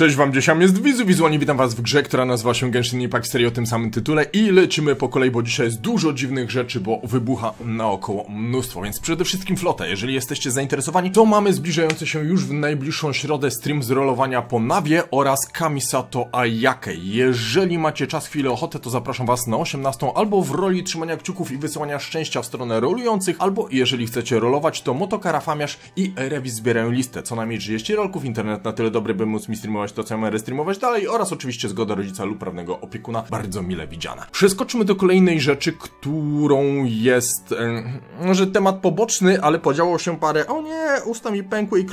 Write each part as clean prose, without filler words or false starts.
Cześć wam, dziesiam jest Wizu Wizualnie, witam was w grze, która nazywa się Genshin Impact 3rd o tym samym tytule i lecimy po kolei, bo dzisiaj jest dużo dziwnych rzeczy, bo wybucha naokoło mnóstwo, więc przede wszystkim flota. Jeżeli jesteście zainteresowani, to mamy zbliżający się już w najbliższą środę stream z rolowania po Nawie oraz Kamisato Ayakę. Jeżeli macie czas, chwilę, ochotę, to zapraszam was na 18 albo w roli trzymania kciuków i wysyłania szczęścia w stronę rolujących, albo jeżeli chcecie rolować, to Motokarafamiarz i Rewis zbierają listę. Co najmniej 30 rolków, internet na tyle dobry, by móc mi streamować to, co ja mam restreamować dalej, oraz oczywiście zgoda rodzica lub prawnego opiekuna, bardzo mile widziana. Przeskoczmy do kolejnej rzeczy, którą jest, może temat poboczny, ale podziało się parę, o nie, usta mi pękły i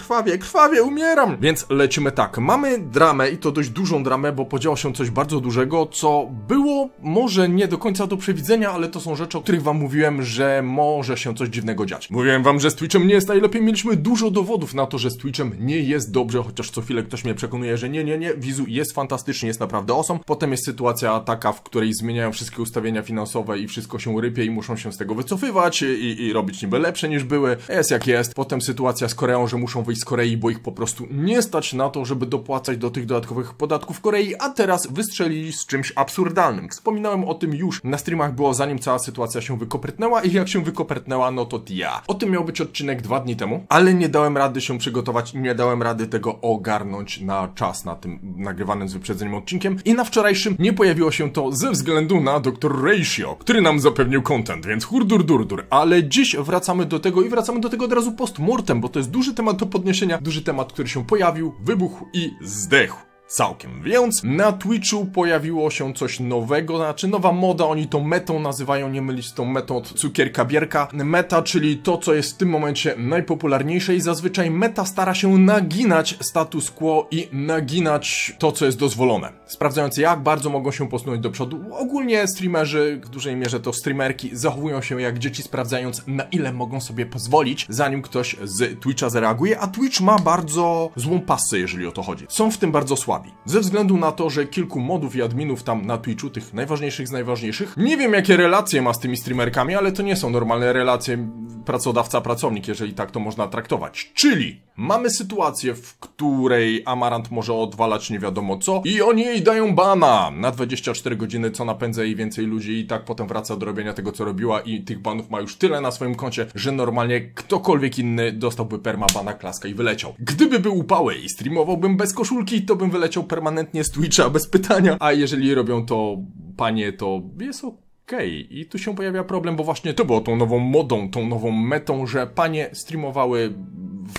krwawie umieram, więc lecimy tak. Mamy dramę i to dość dużą dramę, bo podziało się coś bardzo dużego, co było może nie do końca do przewidzenia, ale to są rzeczy, o których wam mówiłem, że może się coś dziwnego dziać. Mówiłem wam, że z Twitchem nie jest najlepiej, mieliśmy dużo dowodów na to, że z Twitchem nie jest dobrze, chociaż co chwilę ktoś mnie przekonuje, że nie, Wizu, jest fantastycznie, jest naprawdę awesome. Potem jest sytuacja taka, w której zmieniają wszystkie ustawienia finansowe i wszystko się rypie i muszą się z tego wycofywać i robić niby lepsze niż były. Jest jak jest. Potem sytuacja z Koreą, że muszą wyjść z Korei, bo ich po prostu nie stać na to, żeby dopłacać do tych dodatkowych podatków Korei, a teraz wystrzelili z czymś absurdalnym. Wspominałem o tym już na streamach, było zanim cała sytuacja się wykopertnęła i jak się wykopertnęła, no to dia. O tym miał być odcinek 2 dni temu, ale nie dałem rady się przygotować i nie dałem rady tego ogarnąć na czas. Na tym nagrywanym z wyprzedzeniem odcinkiem i na wczorajszym nie pojawiło się to ze względu na Dr. Ratio, który nam zapewnił content, więc hurdur, ale dziś wracamy do tego i wracamy do tego od razu postmortem, bo to jest duży temat do podniesienia, duży temat, który się pojawił, wybuchł i zdechł. Całkiem. Więc na Twitchu pojawiło się coś nowego, znaczy nowa moda, oni tą metą nazywają, nie mylić z tą metą od cukierka bierka. Meta, czyli to, co jest w tym momencie najpopularniejsze i zazwyczaj meta stara się naginać status quo i naginać to, co jest dozwolone. Sprawdzając, jak bardzo mogą się posunąć do przodu. Ogólnie streamerzy, w dużej mierze to streamerki, zachowują się jak dzieci, sprawdzając, na ile mogą sobie pozwolić, zanim ktoś z Twitcha zareaguje, a Twitch ma bardzo złą pasę, jeżeli o to chodzi. Są w tym bardzo słabi. Ze względu na to, że kilku modów i adminów tam na Twitchu, tych najważniejszych z najważniejszych, nie wiem jakie relacje ma z tymi streamerkami, ale to nie są normalne relacje pracodawca-pracownik, jeżeli tak to można traktować. Czyli mamy sytuację, w której Amarant może odwalać nie wiadomo co i oni jej dają bana na 24 godziny, co napędza jej więcej ludzi i tak potem wraca do robienia tego, co robiła i tych banów ma już tyle na swoim koncie, że normalnie ktokolwiek inny dostałby permabana, klaska i wyleciał. Gdyby był upały i streamowałbym bez koszulki, to bym wyleciał permanentnie z Twitcha bez pytania, a jeżeli robią to panie, to jest ok. I tu się pojawia problem, bo właśnie to było tą nową modą, tą nową metą, że panie streamowały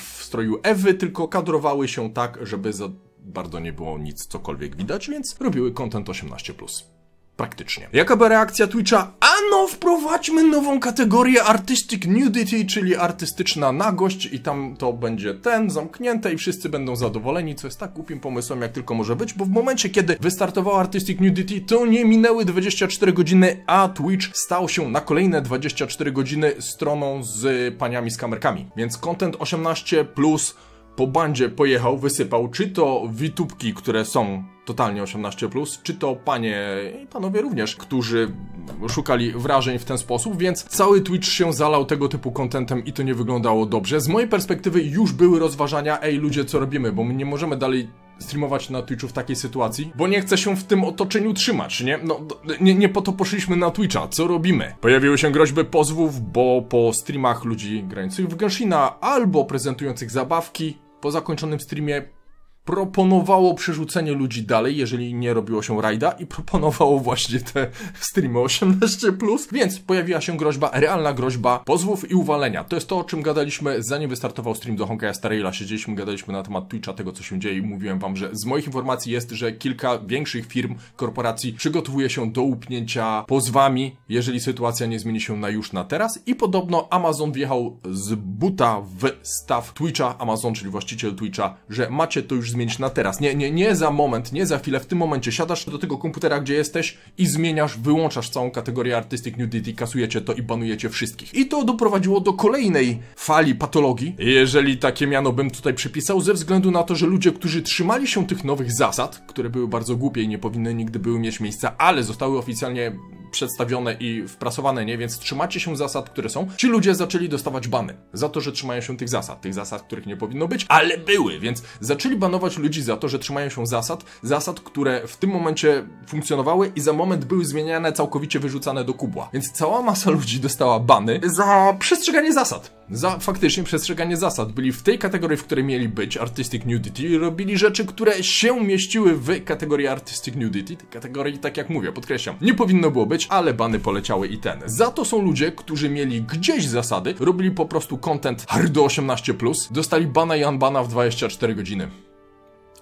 w stroju Ewy, tylko kadrowały się tak, żeby za bardzo nie było nic cokolwiek widać, więc robiły content 18+. Praktycznie. Jaka była reakcja Twitcha? Ano, wprowadźmy nową kategorię Artistic Nudity, czyli artystyczna nagość i tam to będzie ten, zamknięte i wszyscy będą zadowoleni, co jest tak głupim pomysłem, jak tylko może być, bo w momencie, kiedy wystartowało Artistic Nudity, to nie minęły 24 godziny, a Twitch stał się na kolejne 24 godziny stroną z paniami z kamerkami. Więc content 18+... po bandzie pojechał, wysypał, czy to witupki, które są totalnie 18+, czy to panie i panowie również, którzy szukali wrażeń w ten sposób, więc cały Twitch się zalał tego typu contentem i to nie wyglądało dobrze. Z mojej perspektywy już były rozważania, ej ludzie, co robimy, bo my nie możemy dalej streamować na Twitchu w takiej sytuacji, bo nie chce się w tym otoczeniu trzymać, nie? No, nie po to poszliśmy na Twitcha, co robimy? Pojawiły się groźby pozwów, bo po streamach ludzi grających w Genshina albo prezentujących zabawki po zakończonym streamie proponowało przerzucenie ludzi dalej, jeżeli nie robiło się rajda i proponowało właśnie te streamy 18+, więc pojawiła się groźba, realna groźba pozwów i uwalenia. To jest to, o czym gadaliśmy, zanim wystartował stream do Honkai Star Raila. Siedzieliśmy, gadaliśmy na temat Twitcha, tego co się dzieje i mówiłem wam, że z moich informacji jest, że kilka większych firm, korporacji przygotowuje się do upnięcia pozwami, jeżeli sytuacja nie zmieni się na już na teraz i podobno Amazon wjechał z buta w staw Twitcha, Amazon, czyli właściciel Twitcha, że macie to już zmienić na teraz. Nie za moment, nie za chwilę. W tym momencie siadasz do tego komputera, gdzie jesteś i zmieniasz, wyłączasz całą kategorię Artistic Nudity, kasujecie to i banujecie wszystkich. I to doprowadziło do kolejnej fali patologii, jeżeli takie miano bym tutaj przypisał, ze względu na to, że ludzie, którzy trzymali się tych nowych zasad, które były bardzo głupie i nie powinny nigdy były mieć miejsca, ale zostały oficjalnie przedstawione i wprasowane, nie? Więc trzymacie się zasad, które są. Ci ludzie zaczęli dostawać bany za to, że trzymają się tych zasad, których nie powinno być, ale były, więc zaczęli banować ludzi za to, że trzymają się zasad, które w tym momencie funkcjonowały i za moment były zmieniane, całkowicie wyrzucane do kubła. Więc cała masa ludzi dostała bany za przestrzeganie zasad. Za faktycznie przestrzeganie zasad. Byli w tej kategorii, w której mieli być, Artistic Nudity, i robili rzeczy, które się mieściły w kategorii Artistic Nudity. Tej kategorii, tak jak mówię, podkreślam, nie powinno było być, ale bany poleciały i ten. Za to są ludzie, którzy mieli gdzieś zasady, robili po prostu content hard do 18+, dostali bana i unbana w 24 godziny.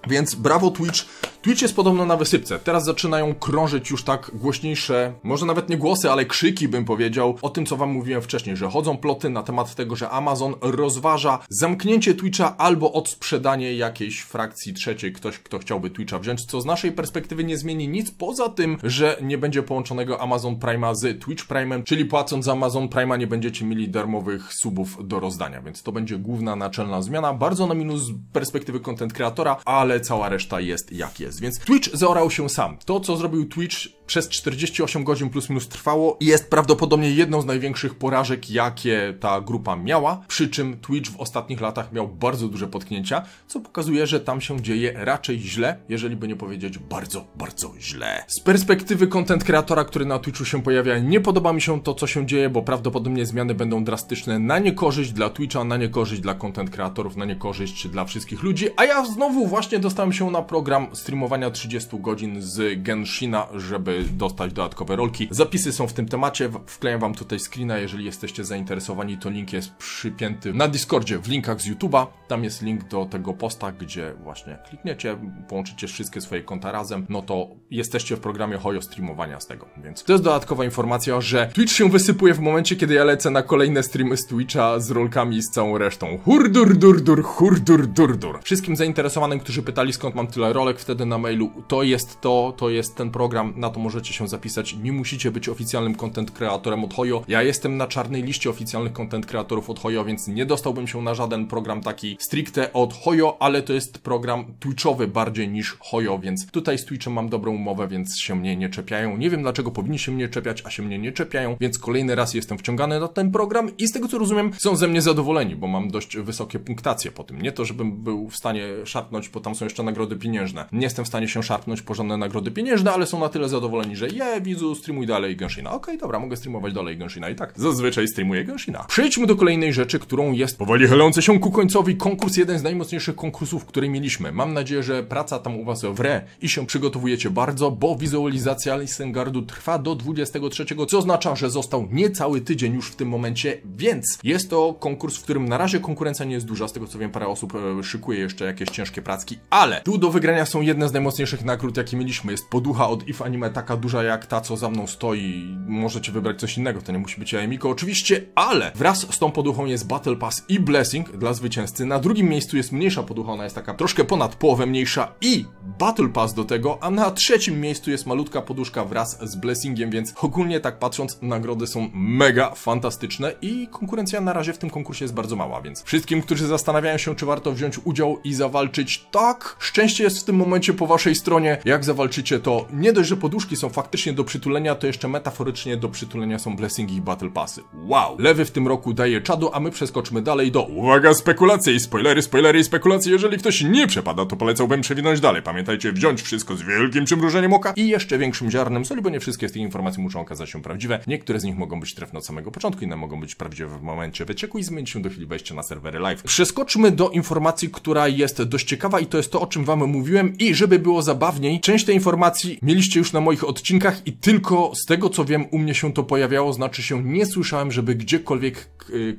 Więc brawo Twitch. Twitch jest podobno na wysypce. Teraz zaczynają krążyć już tak głośniejsze, może nawet nie głosy, ale krzyki, bym powiedział, o tym, co wam mówiłem wcześniej, że chodzą ploty na temat tego, że Amazon rozważa zamknięcie Twitcha albo odsprzedanie jakiejś frakcji trzeciej, ktoś, kto chciałby Twitcha wziąć, co z naszej perspektywy nie zmieni nic poza tym, że nie będzie połączonego Amazon Prime'a z Twitch Prime'em, czyli płacąc za Amazon Prime'a nie będziecie mieli darmowych subów do rozdania, więc to będzie główna naczelna zmiana, bardzo na minus z perspektywy content kreatora, ale cała reszta jest jak jest. Więc Twitch zaorał się sam. To, co zrobił Twitch, przez 48 godzin plus minus trwało i jest prawdopodobnie jedną z największych porażek, jakie ta grupa miała, przy czym Twitch w ostatnich latach miał bardzo duże potknięcia, co pokazuje, że tam się dzieje raczej źle, jeżeli by nie powiedzieć bardzo, bardzo źle. Z perspektywy content kreatora, który na Twitchu się pojawia, nie podoba mi się to, co się dzieje, bo prawdopodobnie zmiany będą drastyczne na niekorzyść dla Twitcha, na niekorzyść dla content kreatorów, na niekorzyść dla wszystkich ludzi, a ja znowu właśnie dostałem się na program streamowania 30 godzin z Genshina, żeby dostać dodatkowe rolki. Zapisy są w tym temacie, wklejam wam tutaj screena, jeżeli jesteście zainteresowani, to link jest przypięty na Discordzie, w linkach z YouTube'a, tam jest link do tego posta, gdzie właśnie klikniecie, połączycie wszystkie swoje konta razem, no to jesteście w programie Hojo streamowania z tego, więc to jest dodatkowa informacja, że Twitch się wysypuje w momencie, kiedy ja lecę na kolejne streamy z Twitcha z rolkami i z całą resztą. Hurdurdurdur, hurdurdurdur. Wszystkim zainteresowanym, którzy pytali, skąd mam tyle rolek, wtedy na mailu, to jest ten program, na to możecie się zapisać, nie musicie być oficjalnym content kreatorem od Hojo. Ja jestem na czarnej liście oficjalnych content kreatorów od Hojo, więc nie dostałbym się na żaden program taki stricte od Hojo, ale to jest program Twitchowy bardziej niż Hojo, więc tutaj z Twitchem mam dobrą umowę, więc się mnie nie czepiają. Nie wiem, dlaczego powinni się mnie czepiać, a się mnie nie czepiają, więc kolejny raz jestem wciągany na ten program i z tego, co rozumiem, są ze mnie zadowoleni, bo mam dość wysokie punktacje po tym. Nie to, żebym był w stanie szarpnąć, bo tam są jeszcze nagrody pieniężne. Nie jestem w stanie się szarpnąć po żadne nagrody pieniężne, ale są na tyle zadowoleni, że je, widzu, streamuj dalej Genshina. Okej, dobra, mogę streamować dalej Genshina i tak zazwyczaj streamuję Genshina. Przejdźmy do kolejnej rzeczy, którą jest powoli chylący się ku końcowi konkurs, jeden z najmocniejszych konkursów, który mieliśmy. Mam nadzieję, że praca tam u was wre i się przygotowujecie bardzo, bo wizualizacja Lisengardu trwa do 23, co oznacza, że został niecały tydzień już w tym momencie, więc jest to konkurs, w którym na razie konkurencja nie jest duża, z tego co wiem parę osób szykuje jeszcze jakieś ciężkie pracki, ale tu do wygrania są jedne z najmocniejszych nagród, jakie mieliśmy. Jest poducha od If Anime taka duża jak ta, co za mną stoi. Możecie wybrać coś innego, to nie musi być Aemiko oczywiście, ale wraz z tą poduchą jest Battle Pass i Blessing dla zwycięzcy. Na drugim miejscu jest mniejsza poducha, ona jest taka troszkę ponad połowę mniejsza i Battle Pass do tego, a na trzecim miejscu jest malutka poduszka wraz z Blessingiem, więc ogólnie tak patrząc, nagrody są mega fantastyczne i konkurencja na razie w tym konkursie jest bardzo mała, więc wszystkim, którzy zastanawiają się, czy warto wziąć udział i zawalczyć, tak, szczęście jest w tym momencie po waszej stronie. Jak zawalczycie, to nie dość, że poduszki są faktycznie do przytulenia, to jeszcze metaforycznie do przytulenia są Blessingi i Battle Passy. Wow! Lewy w tym roku daje czadu, a my przeskoczmy dalej do, uwaga, spekulacje i spoilery, spoilery i spekulacje. Jeżeli ktoś nie przepada, to polecałbym przewinąć dalej. Pamiętajcie, wziąć wszystko z wielkim przymrużeniem oka i jeszcze większym ziarnem soli, bo nie wszystkie z tych informacji muszą okazać się prawdziwe. Niektóre z nich mogą być trefne od samego początku, inne mogą być prawdziwe w momencie wycieku i zmienić się do chwili wejścia na serwery live. Przeskoczmy do informacji, która jest dość ciekawa i to jest to, o czym wam mówiłem, i żeby było zabawniej, część tej informacji mieliście już na moich odcinkach i tylko z tego, co wiem, u mnie się to pojawiało, znaczy się nie słyszałem, żeby gdziekolwiek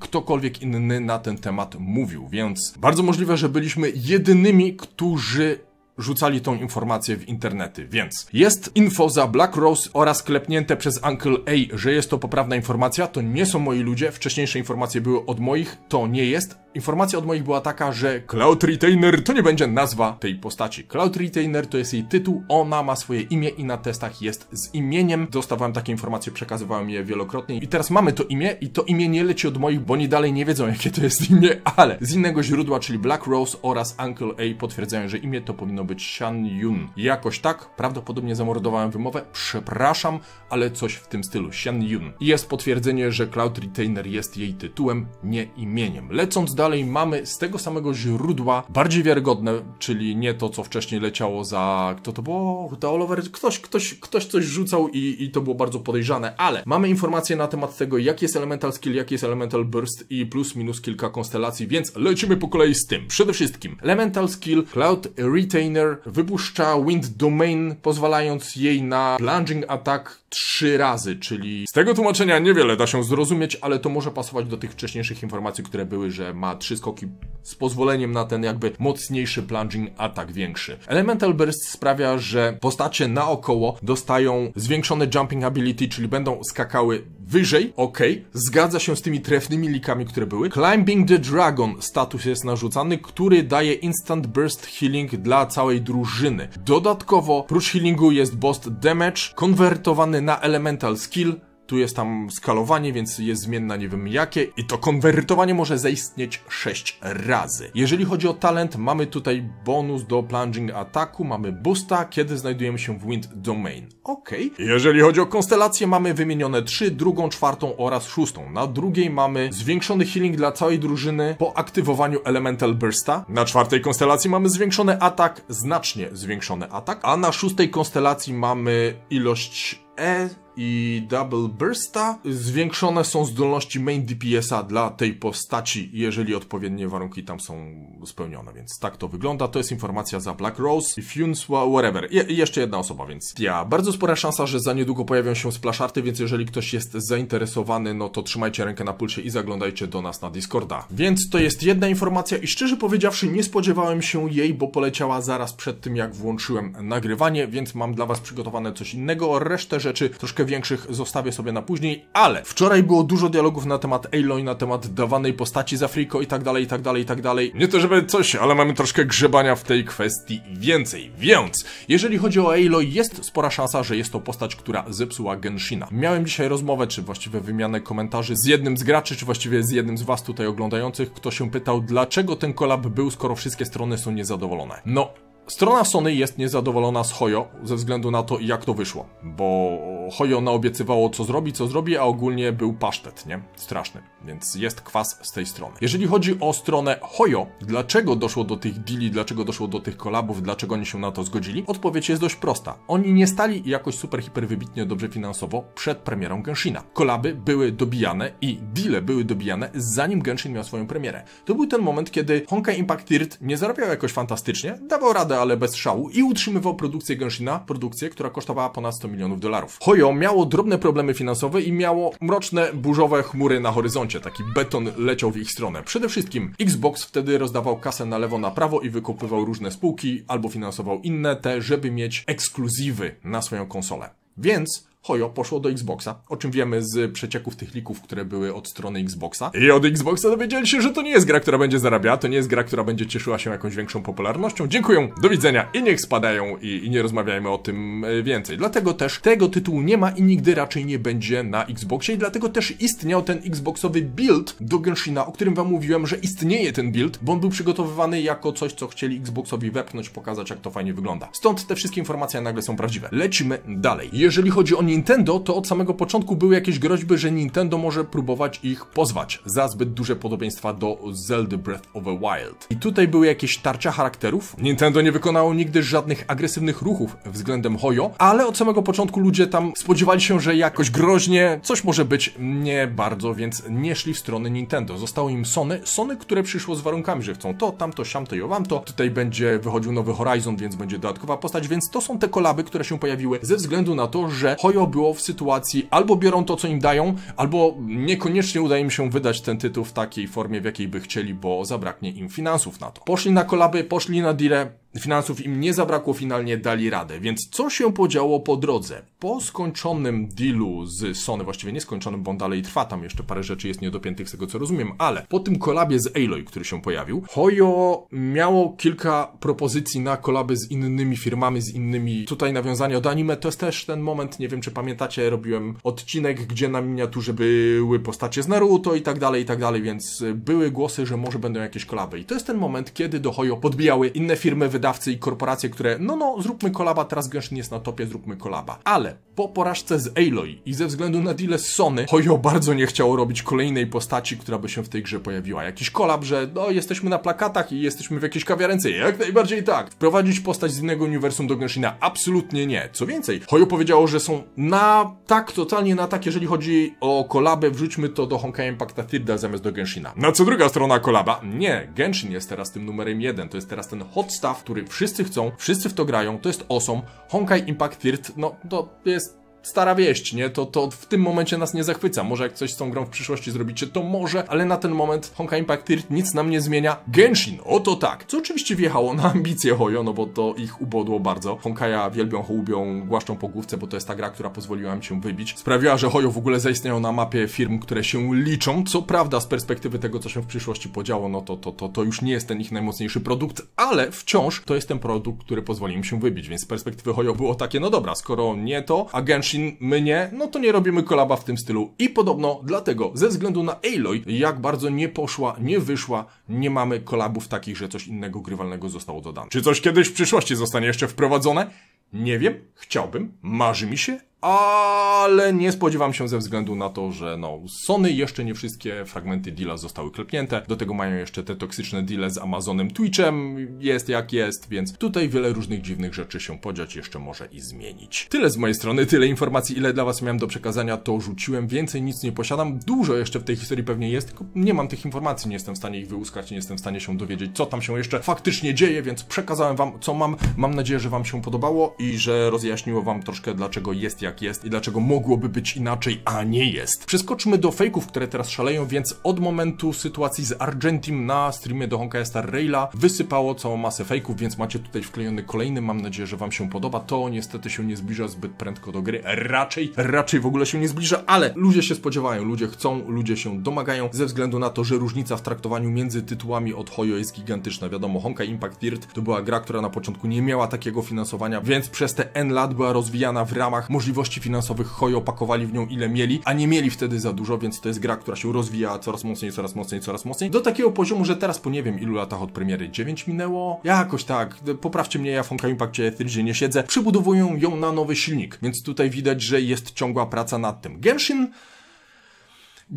ktokolwiek inny na ten temat mówił, więc bardzo możliwe, że byliśmy jedynymi, którzy rzucali tą informację w internety, więc jest info za Black Rose oraz klepnięte przez Uncle A, że jest to poprawna informacja, to nie są moi ludzie, wcześniejsze informacje były od moich, to nie jest. Informacja od moich była taka, że Cloud Retainer to nie będzie nazwa tej postaci. Cloud Retainer to jest jej tytuł, ona ma swoje imię i na testach jest z imieniem. Dostawałem takie informacje, przekazywałem je wielokrotnie i teraz mamy to imię i to imię nie leci od moich, bo oni dalej nie wiedzą, jakie to jest imię, ale z innego źródła, czyli Black Rose oraz Uncle A potwierdzają, że imię to powinno być Xianyun. Jakoś tak, prawdopodobnie zamordowałem wymowę, przepraszam, ale coś w tym stylu, Xianyun. Jest potwierdzenie, że Cloud Retainer jest jej tytułem, nie imieniem. Lecąc dalej, mamy z tego samego źródła bardziej wiarygodne, czyli nie to, co wcześniej leciało za... Kto to było? Huta Oliver? Ktoś coś rzucał i to było bardzo podejrzane, ale mamy informacje na temat tego, jaki jest Elemental Skill, jaki jest Elemental Burst i plus minus kilka konstelacji, więc lecimy po kolei z tym. Przede wszystkim Elemental Skill Cloud Retainer wypuszcza Wind Domain, pozwalając jej na Plunging Attack 3 razy, czyli z tego tłumaczenia niewiele da się zrozumieć, ale to może pasować do tych wcześniejszych informacji, które były, że ma 3 skoki z pozwoleniem na ten jakby mocniejszy plunging atak większy. Elemental Burst sprawia, że postacie naokoło dostają zwiększone jumping ability, czyli będą skakały wyżej, ok, zgadza się z tymi trefnymi likami, które były. Climbing the Dragon status jest narzucany, który daje instant burst healing dla całej drużyny. Dodatkowo, prócz healingu jest boss damage, konwertowany na elemental skill. Tu jest tam skalowanie, więc jest zmienna nie wiem jakie i to konwertowanie może zaistnieć 6 razy. Jeżeli chodzi o talent, mamy tutaj bonus do plunging ataku, mamy boosta, kiedy znajdujemy się w Wind Domain. Ok. Jeżeli chodzi o konstelację, mamy wymienione 3, drugą, 4 oraz 6. Na drugiej mamy zwiększony healing dla całej drużyny po aktywowaniu Elemental Bursta. Na 4. konstelacji mamy zwiększony atak, znacznie zwiększony atak, a na 6. konstelacji mamy ilość E i Double Bursta. Zwiększone są zdolności main DPS-a dla tej postaci, jeżeli odpowiednie warunki tam są spełnione, więc tak to wygląda. To jest informacja za Black Rose, Funes, whatever. I jeszcze jedna osoba, więc ja. Bardzo spora szansa, że za niedługo pojawią się splasharty, więc jeżeli ktoś jest zainteresowany, no to trzymajcie rękę na pulsie i zaglądajcie do nas na Discorda. Więc to jest jedna informacja i szczerze powiedziawszy nie spodziewałem się jej, bo poleciała zaraz przed tym, jak włączyłem nagrywanie, więc mam dla was przygotowane coś innego. Resztę rzeczy troszkę większych zostawię sobie na później, ale wczoraj było dużo dialogów na temat Aloy, na temat dawanej postaci za Friko i tak dalej, i tak dalej, i tak dalej. Nie to żeby coś, ale mamy troszkę grzebania w tej kwestii więcej, więc jeżeli chodzi o Aloy, jest spora szansa, że jest to postać, która zepsuła Genshina. Miałem dzisiaj rozmowę, czy właściwie wymianę komentarzy z jednym z graczy, czy właściwie z jednym z was tutaj oglądających, kto się pytał, dlaczego ten kolab był, skoro wszystkie strony są niezadowolone. No, strona Sony jest niezadowolona z Hojo ze względu na to, jak to wyszło, bo Hojo naobiecywało, co zrobi, a ogólnie był pasztet, nie? Straszny, więc jest kwas z tej strony. Jeżeli chodzi o stronę Hojo, dlaczego doszło do tych deali, dlaczego doszło do tych kolabów, dlaczego oni się na to zgodzili? Odpowiedź jest dość prosta. Oni nie stali jakoś super, hiper wybitnie dobrze finansowo przed premierą Genshina. Kolaby były dobijane i deale były dobijane, zanim Genshin miał swoją premierę. To był ten moment, kiedy Honkai Impact 3rd nie zarabiał jakoś fantastycznie, dawał radę, ale bez szału i utrzymywał produkcję Genshina, produkcję, która kosztowała ponad $100 milionów. Hojo miało drobne problemy finansowe i miało mroczne, burzowe chmury na horyzoncie. Taki beton leciał w ich stronę. Przede wszystkim Xbox wtedy rozdawał kasę na lewo, na prawo i wykupywał różne spółki albo finansował inne te, żeby mieć ekskluzywy na swoją konsolę. Więc Hojo poszło do Xboxa, o czym wiemy z przecieków tych lików, które były od strony Xboxa. I od Xboxa dowiedzieli się, że to nie jest gra, która będzie zarabiała, to nie jest gra, która będzie cieszyła się jakąś większą popularnością. Dziękuję, do widzenia i niech spadają i nie rozmawiajmy o tym więcej. Dlatego też tego tytułu nie ma i nigdy raczej nie będzie na Xboxie i dlatego też istniał ten Xboxowy build do Genshina, o którym wam mówiłem, że istnieje ten build, bo on był przygotowywany jako coś, co chcieli Xboxowi wepchnąć, pokazać, jak to fajnie wygląda. Stąd te wszystkie informacje nagle są prawdziwe. Lecimy dalej. Jeżeli chodzi o Nintendo, to od samego początku były jakieś groźby, że Nintendo może próbować ich pozwać za zbyt duże podobieństwa do Zelda Breath of the Wild. I tutaj były jakieś tarcia charakterów. Nintendo nie wykonało nigdy żadnych agresywnych ruchów względem Hojo, ale od samego początku ludzie tam spodziewali się, że jakoś groźnie coś może być, nie bardzo, więc nie szli w stronę Nintendo. Zostało im Sony, które przyszło z warunkami, że chcą to, tamto, siamto i owamto. Tutaj będzie wychodził nowy Horizon, więc będzie dodatkowa postać, więc to są te kolaby, które się pojawiły ze względu na to, że Hojo było w sytuacji, albo biorą to, co im dają, albo niekoniecznie udaje im się wydać ten tytuł w takiej formie, w jakiej by chcieli, bo zabraknie im finansów na to. Poszli na kolaby, poszli na deale, finansów im nie zabrakło, finalnie dali radę. Więc co się podziało po drodze? Po skończonym dealu z Sony, właściwie nieskończonym, bo on dalej trwa, tam jeszcze parę rzeczy jest niedopiętych z tego, co rozumiem, ale po tym kolabie z Aloy, który się pojawił, Hojo miało kilka propozycji na kolaby z innymi firmami, z innymi, tutaj nawiązanie do anime, to jest też ten moment, nie wiem czy pamiętacie, robiłem odcinek, gdzie na miniaturze były postacie z Naruto i tak dalej, więc były głosy, że może będą jakieś kolaby. I to jest ten moment, kiedy do Hojo podbijały inne firmy, wydawały wydawcy i korporacje, które no, zróbmy kolaba, teraz Genshin jest na topie, zróbmy kolaba. Ale po porażce z Aloy i ze względu na deal z Sony, Hojo bardzo nie chciało robić kolejnej postaci, która by się w tej grze pojawiła. Jakiś kolab, że no, jesteśmy na plakatach i jesteśmy w jakiejś kawiarence, jak najbardziej tak. Wprowadzić postać z innego uniwersum do Genshina? Absolutnie nie. Co więcej, Hojo powiedziało, że są na tak, totalnie na tak, jeżeli chodzi o kolabę, wrzućmy to do Honkai Impacta 3rda zamiast do Genshina. Na co druga strona kolaba? Nie, Genshin jest teraz tym numerem 1, to jest teraz ten hot stuff, który wszyscy chcą, wszyscy w to grają, to jest awesome. Honkai Impact 3rd, no to jest stara wieść, nie? To w tym momencie nas nie zachwyca. Może jak coś z tą grą w przyszłości zrobicie, to może, ale na ten moment Honkai Impact 3 nic nam nie zmienia. Genshin, oto tak! Co oczywiście wjechało na ambicje Hojo, no bo to ich ubodło bardzo. Honkaja wielbią, hołubią, głaszczą po główce, bo to jest ta gra, która pozwoliła im się wybić. Sprawiła, że Hojo w ogóle zaistniało na mapie firm, które się liczą. Co prawda z perspektywy tego, co się w przyszłości podziało, no to już nie jest ten ich najmocniejszy produkt, ale wciąż to jest ten produkt, który pozwoli im się wybić, więc z perspektywy Hojo było takie, no dobra, skoro nie to, a Genshin my nie, no to nie robimy kolaba w tym stylu i podobno dlatego, ze względu na Aloy, jak bardzo nie poszła, nie wyszła, nie mamy kolabów takich, że coś innego grywalnego zostało dodane. Czy coś kiedyś w przyszłości zostanie jeszcze wprowadzone? Nie wiem, chciałbym, marzy mi się, ale nie spodziewam się ze względu na to, że no Sony jeszcze nie wszystkie fragmenty deala zostały klepnięte, do tego mają jeszcze te toksyczne deale z Amazonem, Twitchem, jest jak jest, więc tutaj wiele różnych dziwnych rzeczy się podziać jeszcze może i zmienić. Tyle z mojej strony, tyle informacji, ile dla was miałem do przekazania, to rzuciłem, więcej nic nie posiadam, dużo jeszcze w tej historii pewnie jest, tylko nie mam tych informacji, nie jestem w stanie ich wyłuskać, nie jestem w stanie się dowiedzieć, co tam się jeszcze faktycznie dzieje, więc przekazałem wam, co mam, mam nadzieję, że wam się podobało i że rozjaśniło wam troszkę, dlaczego jest jak jest i dlaczego mogłoby być inaczej, a nie jest. Przeskoczmy do fejków, które teraz szaleją, więc od momentu sytuacji z Argentim na streamie do Honkai Star Raila wysypało całą masę fejków, więc macie tutaj wklejony kolejny, mam nadzieję, że wam się podoba. To niestety się nie zbliża zbyt prędko do gry, raczej w ogóle się nie zbliża, ale ludzie się spodziewają, ludzie chcą, ludzie się domagają, ze względu na to, że różnica w traktowaniu między tytułami od Hojo jest gigantyczna. Wiadomo, Honkai Impact 3rd to była gra, która na początku nie miała takiego finansowania, więc przez te N lat była rozwijana w ramach możliwości finansowych. Hojo pakowali w nią ile mieli, a nie mieli wtedy za dużo, więc to jest gra, która się rozwija coraz mocniej, coraz mocniej, coraz mocniej. Do takiego poziomu, że teraz po nie wiem ilu latach od premiery, 9 minęło? Jakoś tak, poprawcie mnie, ja w Honkai Impactie tydzień nie siedzę, przybudowują ją na nowy silnik, więc tutaj widać, że jest ciągła praca nad tym.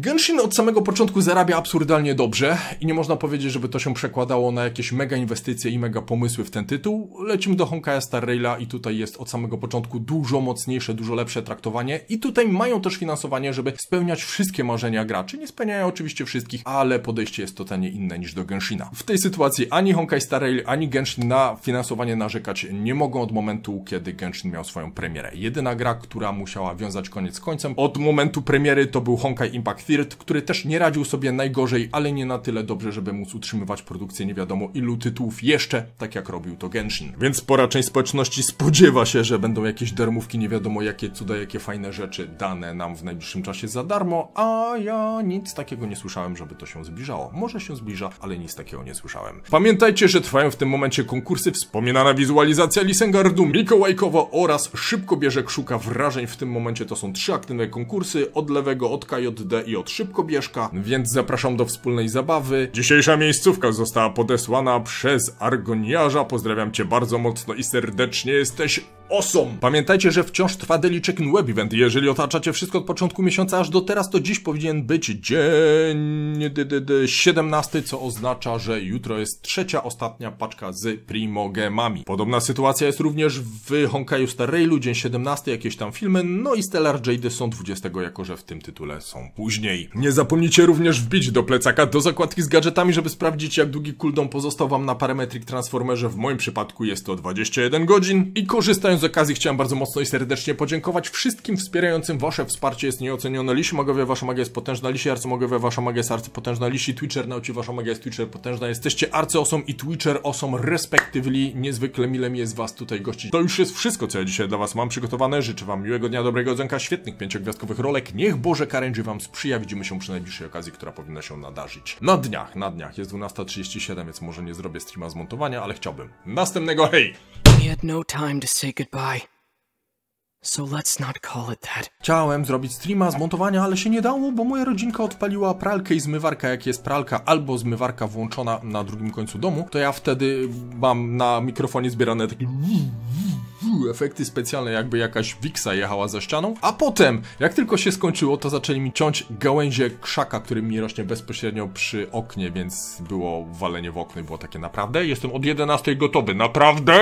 Genshin od samego początku zarabia absurdalnie dobrze i nie można powiedzieć, żeby to się przekładało na jakieś mega inwestycje i mega pomysły w ten tytuł. Lecimy do Honkai Star Raila i tutaj jest od samego początku dużo mocniejsze, dużo lepsze traktowanie i tutaj mają też finansowanie, żeby spełniać wszystkie marzenia graczy. Nie spełniają oczywiście wszystkich, ale podejście jest totalnie inne niż do Genshina. W tej sytuacji ani Honkai Star Rail, ani Genshin na finansowanie narzekać nie mogą od momentu, kiedy Genshin miał swoją premierę. Jedyna gra, która musiała wiązać koniec z końcem od momentu premiery, to był Honkai Impact 3rd, który też nie radził sobie najgorzej, ale nie na tyle dobrze, żeby móc utrzymywać produkcję nie wiadomo ilu tytułów jeszcze, tak jak robił to Genshin. Więc spora część społeczności spodziewa się, że będą jakieś darmówki, nie wiadomo jakie cuda, jakie fajne rzeczy dane nam w najbliższym czasie za darmo, a ja nic takiego nie słyszałem, żeby to się zbliżało. Może się zbliża, ale nic takiego nie słyszałem. Pamiętajcie, że trwają w tym momencie konkursy, wspominana wizualizacja Lisengardu, Mikołajkowo oraz Szybko Bierze Szuka Wrażeń. W tym momencie to są 3 aktywne konkursy, od lewego, od KJD i od Szybkobieżka, więc zapraszam do wspólnej zabawy. Dzisiejsza miejscówka została podesłana przez Argoniarza. Pozdrawiam cię bardzo mocno i serdecznie, jesteś awesome! Pamiętajcie, że wciąż trwa daily check-in web event. Jeżeli otaczacie wszystko od początku miesiąca aż do teraz, to dziś powinien być dzień 17, co oznacza, że jutro jest trzecia, ostatnia paczka z primogemami. Podobna sytuacja jest również w Honkaiu Star Railu, dzień 17, jakieś tam filmy, no i Stellar Jade są 20, jako że w tym tytule są później. Nie zapomnijcie również wbić do plecaka, do zakładki z gadżetami, żeby sprawdzić, jak długi cooldown pozostał wam na Parametric Transformerze. W moim przypadku jest to 21 godzin i korzystając z okazji chciałem bardzo mocno i serdecznie podziękować wszystkim wspierającym. Wasze wsparcie jest nieocenione. Lisi magowie, wasza magia jest potężna. Lisi arcymagowie, wasza magia jest arcypotężna. Lisi Twitcher nauczy, wasza magia jest Twitcher potężna. Jesteście arcyosom i Twitcher osom respektywli. Niezwykle mile mi jest was tutaj gościć. To już jest wszystko, co ja dzisiaj dla was mam przygotowane. Życzę wam miłego dnia, dobrego odzonka, świetnych 5-gwiazdkowych rolek. Niech Boże Karęży wam sprzyja. Widzimy się przy najbliższej okazji, która powinna się nadarzyć. Na dniach. Jest 12:37, więc może nie zrobię streama zmontowania, ale chciałbym. Następnego, hej! He had no time to say goodbye. So let's not call it that. Chciałem zrobić streama z montowania, ale się nie dało, bo moja rodzinka odpaliła pralkę i zmywarka. Jak jest pralka albo zmywarka włączona na drugim końcu domu, to ja wtedy mam na mikrofonie zbierane takie efekty specjalne, jakby jakaś wiksa jechała za ścianą, a potem, jak tylko się skończyło, to zaczęli mi ciąć gałęzie krzaka, który mi rośnie bezpośrednio przy oknie, więc było walenie w okno i było takie naprawdę? Jestem od 11 gotowy, naprawdę?